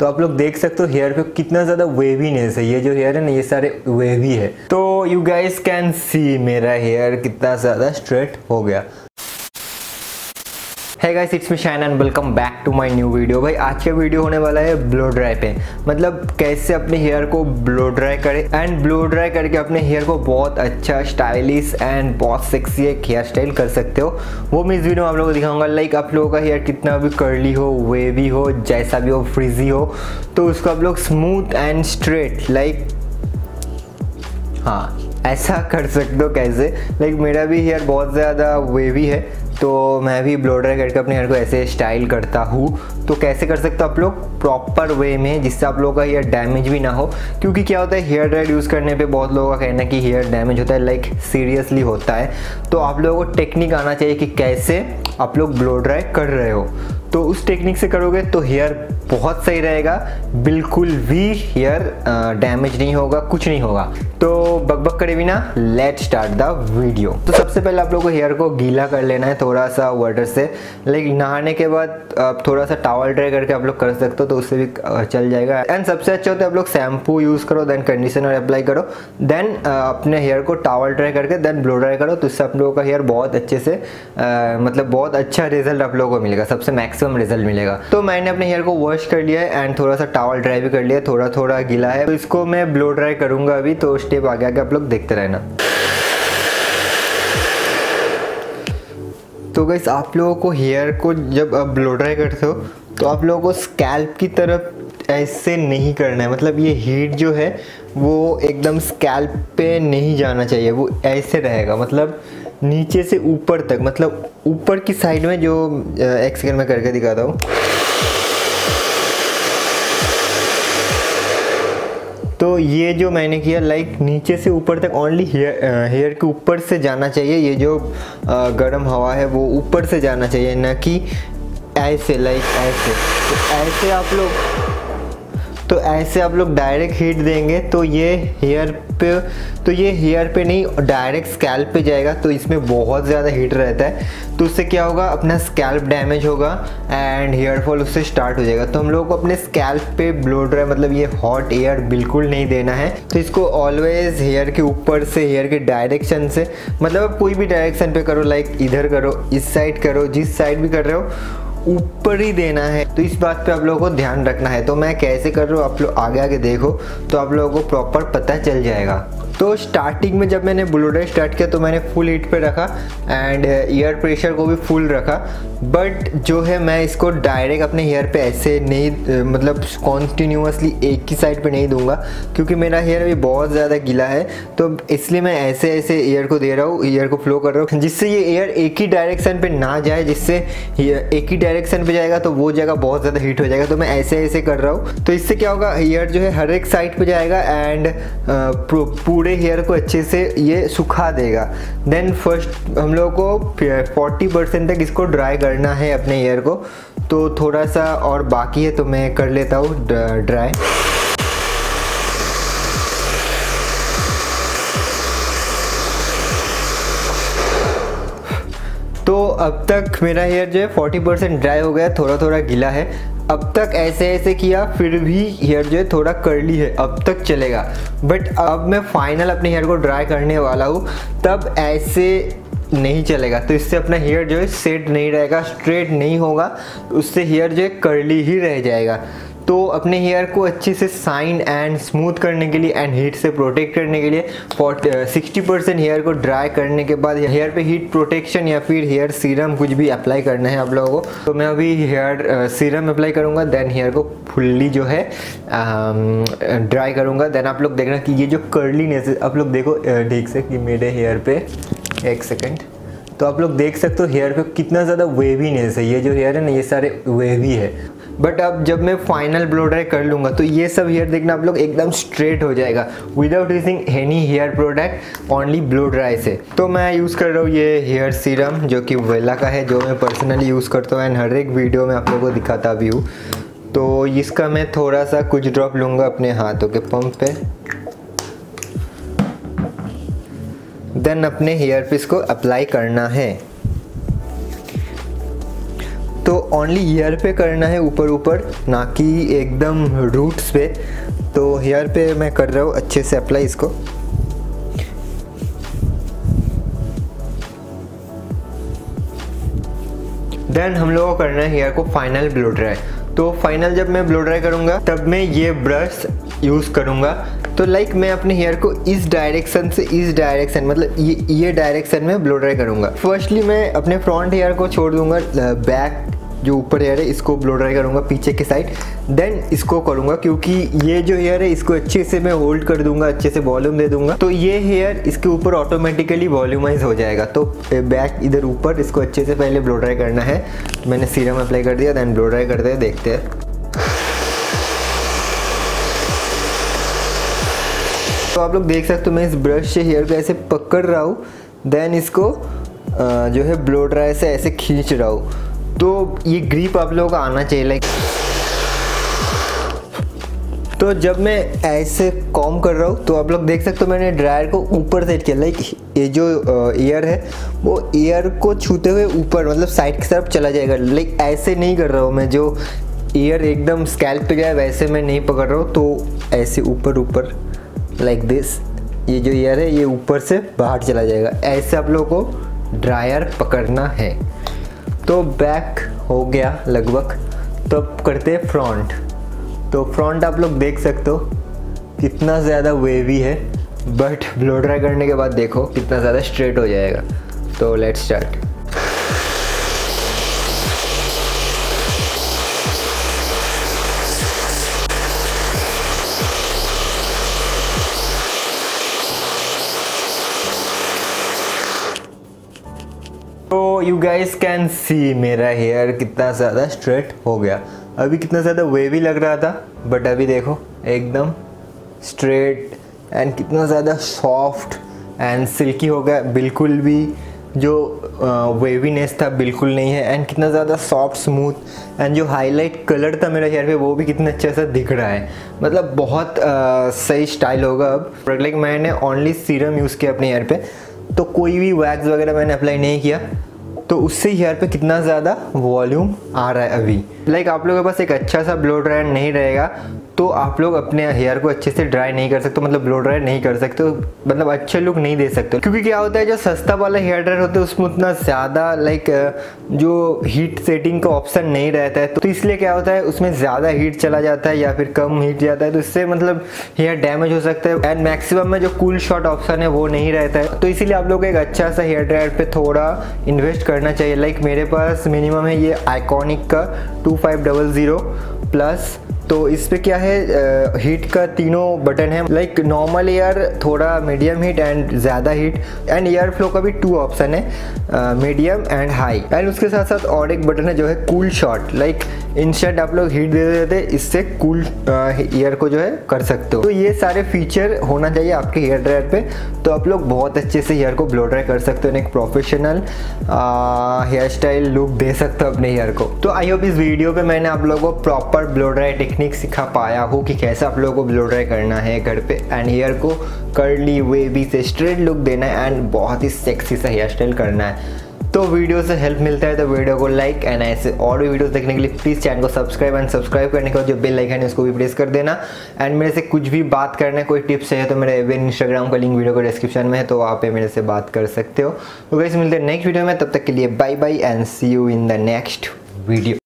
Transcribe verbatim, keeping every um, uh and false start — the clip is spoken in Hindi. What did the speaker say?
तो आप लोग देख सकते हो हेयर पे कितना ज़्यादा वेवीनेस है। ये जो हेयर है ना ये सारे वेवी है। तो यू गाइस कैन सी मेरा हेयर कितना ज़्यादा स्ट्रेट हो गया। Hey guys it's me Shayan and welcome back to my new video. भाई आज का वीडियो होने वाला है ब्लो ड्राई पे, मतलब कैसे अपने हेयर को ब्लो ड्राई करें एंड ब्लो ड्राई करके अपने हेयर को बहुत अच्छा स्टाइलिश एंड बहुत सेक्सी एक हेयर स्टाइल कर सकते हो। वो मैं इस वीडियो में आप लोगों को दिखाऊंगा। लाइक आप लोगों का हेयर कितना भी कर्ली हो, वेवी हो, जैसा भी हो, फ्रिजी हो, तो उसको आप लोग स्मूथ एंड स्ट्रेट लाइक हाँ ऐसा कर सकते हो कैसे। लाइक मेरा भी हेयर बहुत ज़्यादा वेवी है तो मैं भी ब्लो ड्राई करके अपने हेयर को ऐसे स्टाइल करता हूँ। तो कैसे कर सकते हो आप लोग प्रॉपर वे में, जिससे आप लोगों का हेयर डैमेज भी ना हो। क्योंकि क्या होता है हेयर ड्रायर यूज़ करने पे बहुत लोगों का कहना है कि हेयर डैमेज होता है, लाइक सीरियसली होता है। तो आप लोगों को टेक्निक आना चाहिए कि कैसे आप लोग ब्लो ड्राई कर रहे हो, तो उस टेक्निक से करोगे तो हेयर बहुत सही रहेगा, बिल्कुल भी हेयर डैमेज नहीं होगा, कुछ नहीं होगा। तो बकबक करे बिना लेट्स स्टार्ट द वीडियो। तो सबसे पहले आप लोगों को हेयर को गीला कर लेना है थोड़ा सा वाटर से। लाइक नहाने के बाद आप थोड़ा सा टॉवल ड्राई करके आप लोग कर सकते हो, तो उससे भी चल जाएगा। एंड सबसे अच्छा होता है आप लोग शैम्पू यूज़ करो, देन कंडीशनर अप्लाई करो, देन अपने हेयर को टॉवल ड्राई करके देन ब्लो ड्राई करो। तो उससे आप लोगों का हेयर बहुत अच्छे से आ, मतलब बहुत अच्छा रिजल्ट आप लोगों को मिलेगा, सबसे मैक्सिमम रिजल्ट मिलेगा। तो मैंने अपने हेयर को वॉश कर लिया है एंड थोड़ा सा टॉवल ड्राई भी कर लिया, थोड़ा थोड़ा गीला है, तो इसको मैं ब्लो ड्राई करूँगा अभी। तो स्टेप आगे आगे आप लोग देखते रहना। तो गाइस आप लोगों को हेयर को जब आप ब्लो ड्राई करते हो तो आप लोगों को स्कैल्प की तरफ ऐसे नहीं करना है, मतलब ये हीट जो है वो एकदम स्कैल्प पे नहीं जाना चाहिए, वो ऐसे रहेगा, मतलब नीचे से ऊपर तक, मतलब ऊपर की साइड में। जो एक सेकंड में करके दिखाता हूँ। तो ये जो मैंने किया लाइक नीचे से ऊपर तक, ओनली हेयर हेयर के ऊपर से जाना चाहिए। ये जो गर्म हवा है वो ऊपर से जाना चाहिए, ना कि ऐसे लाइक ऐसे। तो ऐसे आप लोग तो ऐसे आप लोग डायरेक्ट हीट देंगे तो ये हेयर पे तो ये हेयर पे नहीं डायरेक्ट स्कैल्प पे जाएगा, तो इसमें बहुत ज़्यादा हीट रहता है। तो उससे क्या होगा, अपना स्कैल्प डैमेज होगा एंड हेयर फॉल उससे स्टार्ट हो जाएगा। तो हम लोगों को अपने स्कैल्प पे ब्लो ड्राई, मतलब ये हॉट एयर बिल्कुल नहीं देना है। तो इसको ऑलवेज हेयर के ऊपर से, हेयर के डायरेक्शन से, मतलब कोई भी डायरेक्शन पे करो, लाइक इधर करो, इस साइड करो, जिस साइड भी कर रहे हो ऊपर ही देना है। तो इस बात पे आप लोगों को ध्यान रखना है। तो मैं कैसे कर रहा हूँ आप लोग आगे आगे देखो, तो आप लोगों को प्रॉपर पता चल जाएगा। तो स्टार्टिंग में जब मैंने ब्लो ड्राई स्टार्ट किया तो मैंने फुल हीट पे रखा एंड एयर प्रेशर को भी फुल रखा, बट जो है मैं इसको डायरेक्ट अपने हेयर पे ऐसे नहीं, मतलब कॉन्टिन्यूसली एक ही साइड पे नहीं दूंगा, क्योंकि मेरा हेयर अभी बहुत ज़्यादा गीला है। तो इसलिए मैं ऐसे ऐसे एयर को दे रहा हूँ, एयर को फ्लो कर रहा हूँ, जिससे ये एयर एक ही डायरेक्शन पर ना जाए। जिससे एक ही डायरेक्शन पर जाएगा तो वो जगह बहुत ज़्यादा हीट हो जाएगा। तो मैं ऐसे ऐसे कर रहा हूँ, तो इससे क्या होगा, एयर जो है हर एक साइड पर जाएगा एंड पूरे हेयर को अच्छे से ये सुखा देगा। देन फर्स्ट हम लोगों को चालीस परसेंट तक इसको ड्राई करना है अपने हेयर को। तो थोड़ा सा और बाकी है तो मैं कर लेता हूँ ड्राई। तो अब तक मेरा हेयर जो है चालीस परसेंट ड्राई हो गया, थोड़ा थोड़ा गीला है। अब तक ऐसे ऐसे किया फिर भी हेयर जो है थोड़ा कर्ली है, अब तक चलेगा। बट अब मैं फाइनल अपने हेयर को ड्राई करने वाला हूँ, तब ऐसे नहीं चलेगा। तो इससे अपना हेयर जो है सेट नहीं रहेगा, स्ट्रेट नहीं होगा, उससे हेयर जो है कर्ली ही रह जाएगा। तो अपने हेयर को अच्छे से शाइन एंड स्मूथ करने के लिए एंड हीट से प्रोटेक्ट करने के लिए साठ परसेंट हेयर को ड्राई करने के बाद हेयर पे हीट प्रोटेक्शन या फिर हेयर सीरम कुछ भी अप्लाई करना है आप लोगों को। तो मैं अभी हेयर सीरम अप्लाई करूँगा, देन हेयर को फुल्ली जो है ड्राई करूँगा। देन आप लोग देखना कि ये जो कर्लीनेस, आप लोग देखो ठीक से कि मेरे हेयर पर, एक सेकेंड, तो आप लोग देख सकते हो हेयर पे कितना ज़्यादा वेवीनेस है। ये जो हेयर है ना ये सारे वेवी है। बट अब जब मैं फाइनल ब्लो ड्राई कर लूँगा तो ये सब हेयर देखना आप लोग एकदम स्ट्रेट हो जाएगा without using any hair product, only blow dry से। तो मैं यूज़ कर रहा हूँ ये हेयर सीरम जो कि वेला का है, जो मैं पर्सनली यूज़ करता हूँ एंड हर एक वीडियो में आप लोगों को दिखाता भी हूँ। तो इसका मैं थोड़ा सा कुछ ड्रॉप लूँगा अपने हाथों के पंप पे, देन अपने हेयर पे इसको अप्लाई करना है। तो ओनली हेयर पे करना है ऊपर ऊपर, ना कि एकदम रूट्स पे। तो हेयर पे मैं कर रहा हूँ अच्छे से अप्लाई इसको। देन हम लोगों को करना है हेयर को फाइनल ब्लो ड्राई। तो फाइनल जब मैं ब्लो ड्राई करूँगा तब मैं ये ब्रश यूज़ करूँगा। तो लाइक मैं अपने हेयर को इस डायरेक्शन से इस डायरेक्शन, मतलब ये ये डायरेक्शन में ब्लो ड्राई करूँगा। फर्स्टली मैं अपने फ्रंट हेयर को छोड़ दूँगा, बैक जो ऊपर हेयर है इसको ब्लो ड्राई करूँगा पीछे के साइड। देन इसको करूँगा क्योंकि ये जो हेयर है इसको अच्छे से मैं होल्ड कर दूँगा, अच्छे से वॉल्यूम दे दूँगा, तो ये हेयर इसके ऊपर ऑटोमेटिकली वॉल्यूमाइज हो जाएगा। तो बैक इधर ऊपर इसको अच्छे से पहले ब्लो ड्राई करना है। मैंने सीरम अप्लाई कर दिया, देन ब्लो ड्राई करते हैं, देखते हैं। तो आप लोग देख सकते हो मैं इस ब्रश से हेयर को ऐसे पकड़ रहा हूँ, देन इसको जो है ब्लो ड्राई से ऐसे खींच रहा हूँ। तो ये ग्रिप आप लोगों को आना चाहिए लाइक। तो जब मैं ऐसे कॉम कर रहा हूँ तो आप लोग देख सकते हो मैंने ड्रायर को ऊपर सेट किया, लाइक ये जो एयर है वो एयर को छूते हुए ऊपर, मतलब साइड की तरफ चला जाएगा। लाइक ऐसे नहीं कर रहा हूँ मैं, जो एयर एकदम स्कैल्प पे गया वैसे मैं नहीं पकड़ रहा हूँ। तो ऐसे ऊपर ऊपर लाइक दिस, ये जो एयर है ये ऊपर से बाहर चला जाएगा। ऐसे आप लोगों को ड्रायर पकड़ना है। तो बैक हो गया लगभग, तो अब करते हैं फ्रंट। तो फ्रंट आप लोग देख सकते हो कितना ज़्यादा वेवी है, बट ब्लो ड्राई करने के बाद देखो कितना ज़्यादा स्ट्रेट हो जाएगा। तो लेट्स स्टार्ट। तो यू गाइज कैन सी मेरा हेयर कितना ज़्यादा स्ट्रेट हो गया। अभी कितना ज़्यादा वेवी लग रहा था, बट अभी देखो एकदम स्ट्रेट एंड कितना ज़्यादा सॉफ्ट एंड सिल्की हो गया। बिल्कुल भी जो वेवीनेस था बिल्कुल नहीं है, एंड कितना ज़्यादा सॉफ्ट स्मूथ, एंड जो हाईलाइट कलर था मेरा हेयर पे वो भी कितना अच्छा सा दिख रहा है। मतलब बहुत आ, सही स्टाइल होगा अब। लाइक मैंने ओनली सीरम यूज़ किया अपने हेयर पे, तो कोई भी वैक्स वगैरह मैंने अप्लाई नहीं किया, तो उससे हेयर पे कितना ज़्यादा वॉल्यूम आ रहा है अभी। लाइक आप लोगों के पास एक अच्छा सा ब्लो ड्रायर नहीं रहेगा तो आप लोग अपने हेयर को अच्छे से ड्राई नहीं कर सकते, मतलब ब्लो ड्राई नहीं कर सकते, मतलब अच्छे लुक नहीं दे सकते। क्योंकि क्या होता है, जो सस्ता वाला हेयर ड्रायर होता है उसमें उतना ज़्यादा लाइक जो हीट सेटिंग का ऑप्शन नहीं रहता है, तो इसलिए क्या होता है उसमें ज़्यादा हीट चला जाता है या फिर कम हीट जाता है, तो इससे मतलब हेयर डैमेज हो सकता है। एंड मैक्सिमम में जो कूल शॉट ऑप्शन है वो नहीं रहता है, तो इसीलिए आप लोग एक अच्छा सा हेयर ड्रायर पर थोड़ा इन्वेस्ट करना चाहिए। लाइक मेरे पास मिनिमम है ये आइकॉनिक का two five double zero plus. तो इस पे क्या है, हीट का तीनों बटन है, लाइक नॉर्मल एयर, थोड़ा मीडियम हीट एंड ज़्यादा हीट। एंड एयर फ्लो का भी टू ऑप्शन है, मीडियम एंड हाई। एंड उसके साथ साथ और एक बटन है जो है कूल शॉट, लाइक इंस्टेंट आप लोग हीट दे देते, इससे कूल एयर को जो है कर सकते हो। तो ये सारे फीचर होना चाहिए आपके हेयर ड्रायर पे, तो आप लोग बहुत अच्छे से हेयर को ब्लो ड्राई कर सकते हो, एक प्रोफेशनल हेयर स्टाइल लुक दे सकते हो अपने हेयर को। तो आई होप इस वीडियो पे मैंने आप लोगों को प्रॉपर ब्लो ड्राई टेक्निक सिखा पाया हो कि कैसे आप लोगों को ब्लो ड्राई करना है घर पे, एंड हेयर को कर्ली वेवी से स्ट्रेट लुक देना है, एंड बहुत ही सेक्सी सा हेयर स्टाइल करना है। तो वीडियो से हेल्प मिलता है तो वीडियो को लाइक, एंड ऐसे और भी वीडियोस देखने के लिए प्लीज़ चैनल को सब्सक्राइब, एंड सब्सक्राइब करने के बाद जो बेल आइकन है उसको भी प्रेस कर देना। एंड मेरे से कुछ भी बात करना है, कोई टिप्स है तो मेरे इंस्टाग्राम का लिंक वीडियो को डिस्क्रिप्शन में है, तो वहाँ पे मेरे से बात कर सकते हो। तो गाइस मिलते हैं नेक्स्ट वीडियो में, तब तक के लिए bye bye and see you in the next video.